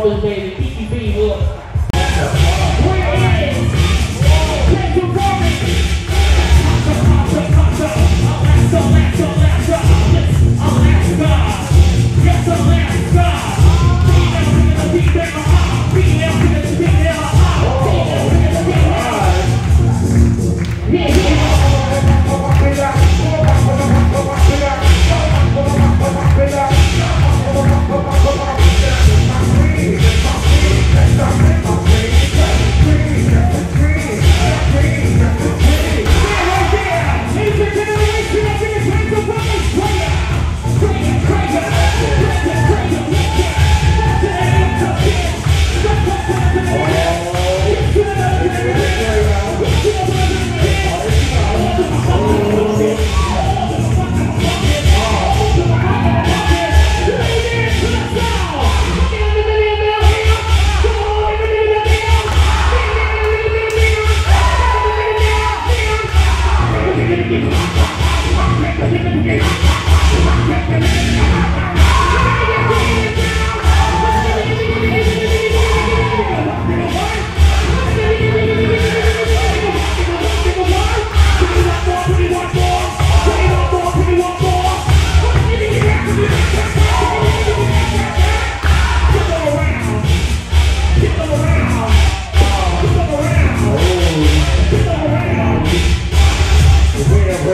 Rollers, baby. PTB, look.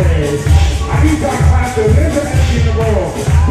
I need that class to live in the world.